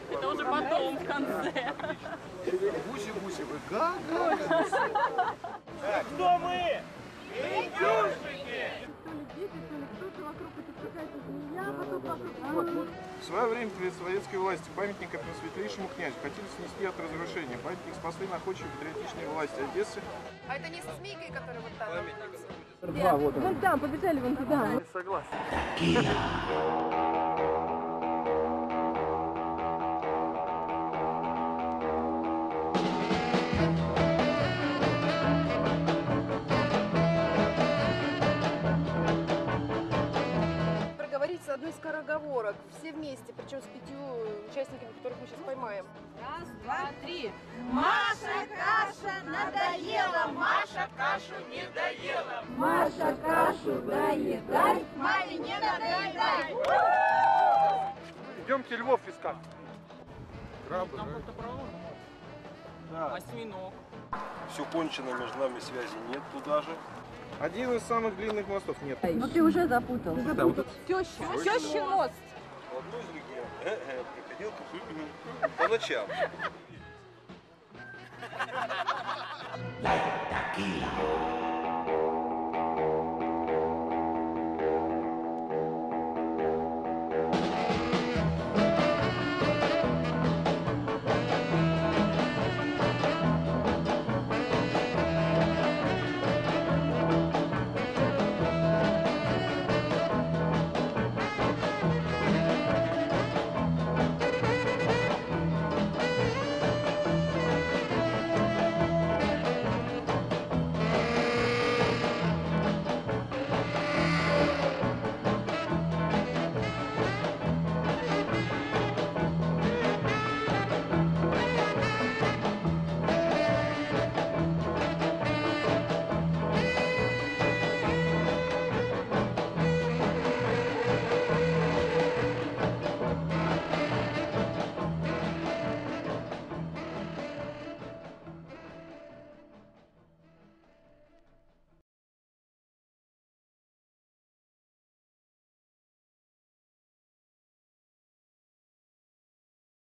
Это уже потом, в конце. Гуси-гуси, вы га-га-га. Кто мы? Индюшники! В свое время перед советской властью памятник этому светлейшему князю хотели снести от разрушения. Памятник спасли находчики патриотичной власти Одессы. А это не со змейкой, которая вот там? Памятник. Да, вот он. Вон там, побежали вон туда. Я согласен. С одной скороговорок, все вместе, причем с 5 участниками, которых мы сейчас поймаем. Раз, два, три. Маша каша надоела, Маша кашу не доела. Маша кашу доедай, Маме не надоедай. Идемте львов искать. Крабы, да? Осьминог. Все кончено, между нами связи нет туда же. Один из самых длинных мостов нет. Ну ты уже запутал. Тещий мост. В одну из регион приходил к Супину по ночам.